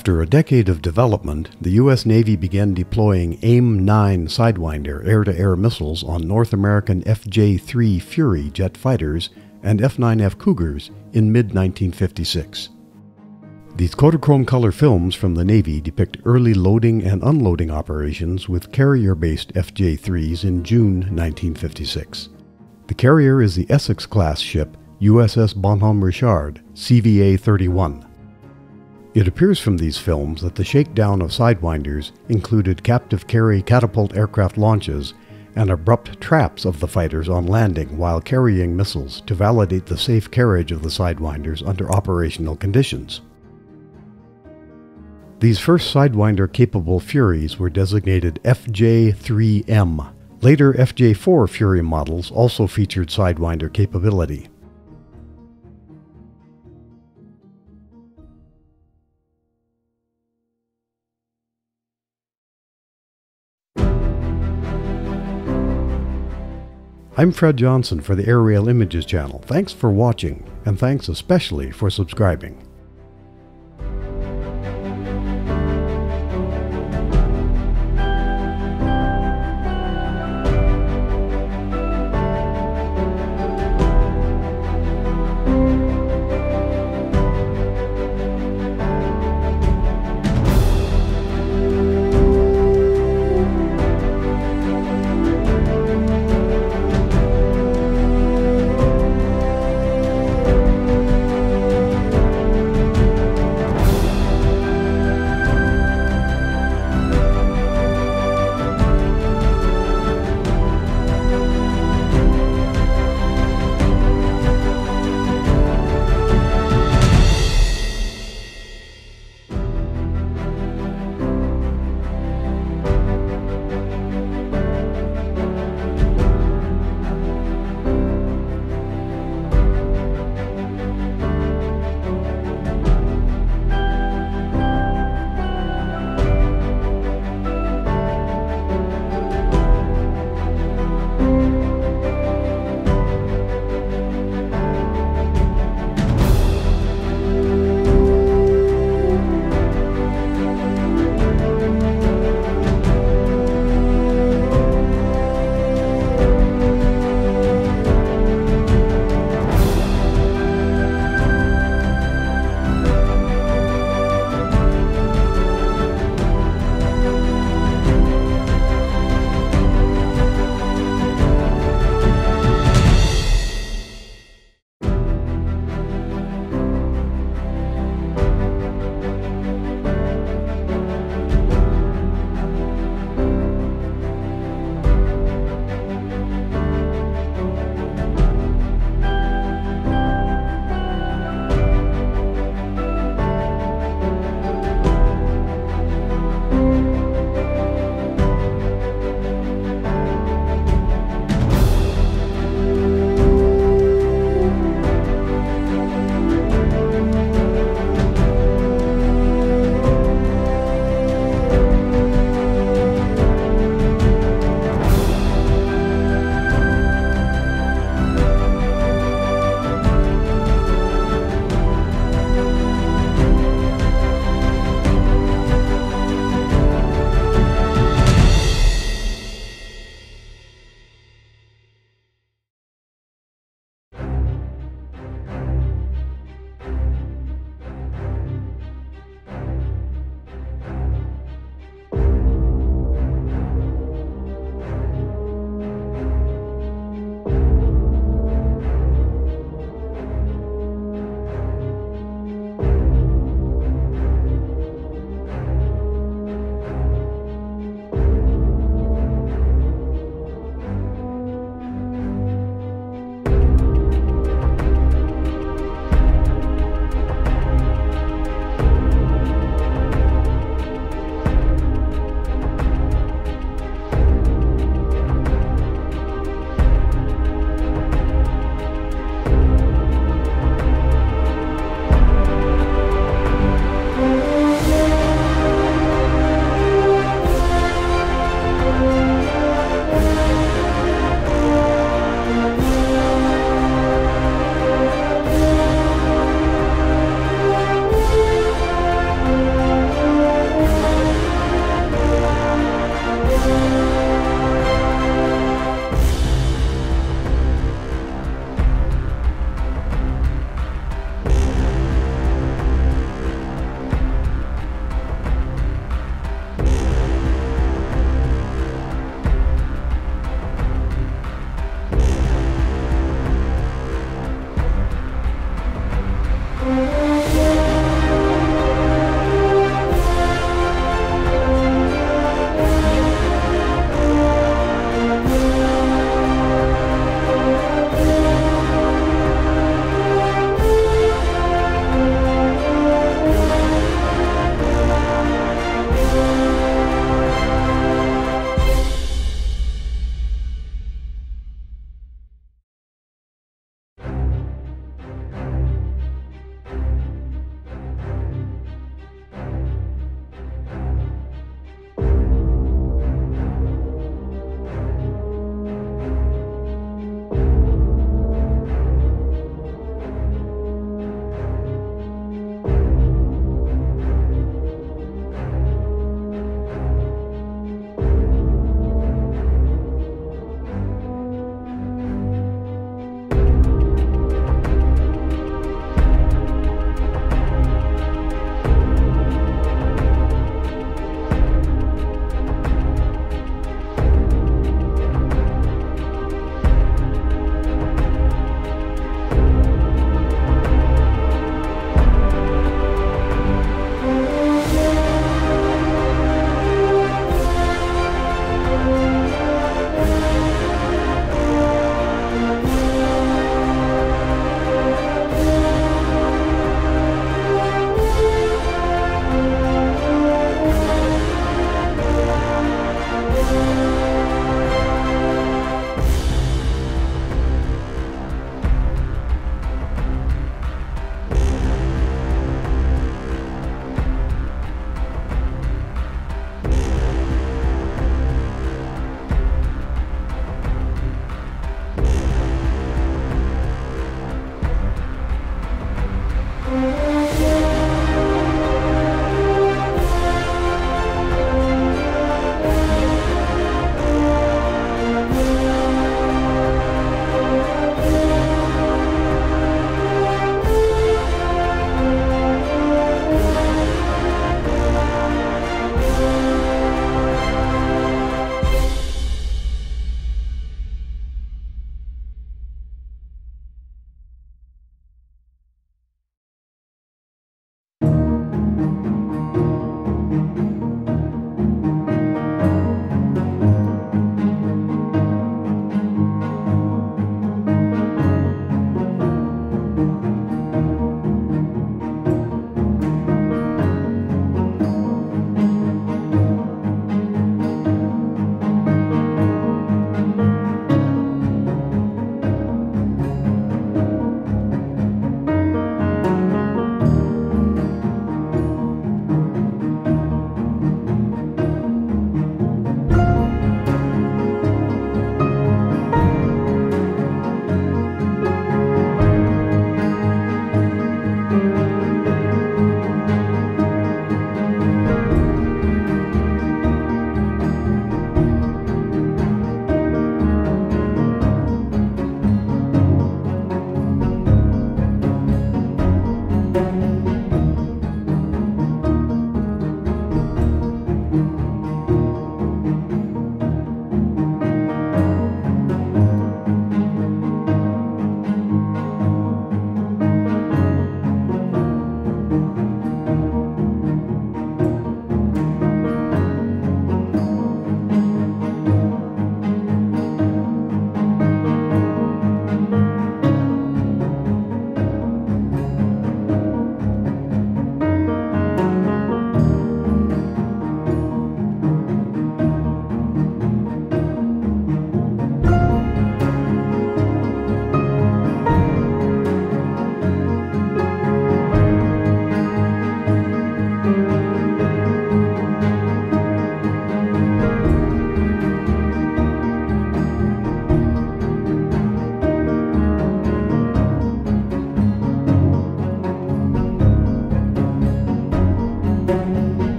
After a decade of development, the U.S. Navy began deploying AIM-9 Sidewinder air-to-air missiles on North American FJ-3 Fury jet fighters and F9F Cougars in mid-1956. These Kodachrome color films from the Navy depict early loading and unloading operations with carrier-based FJ-3s in June 1956. The carrier is the Essex-class ship USS Bonhomme Richard, CVA-31. It appears from these films that the shakedown of Sidewinders included captive carry catapult aircraft launches and abrupt traps of the fighters on landing while carrying missiles to validate the safe carriage of the Sidewinders under operational conditions. These first Sidewinder-capable Furies were designated FJ-3M. Later FJ-4 Fury models also featured Sidewinder capability. I'm Fred Johnson for the AirRail Images channel. Thanks for watching, and thanks especially for subscribing.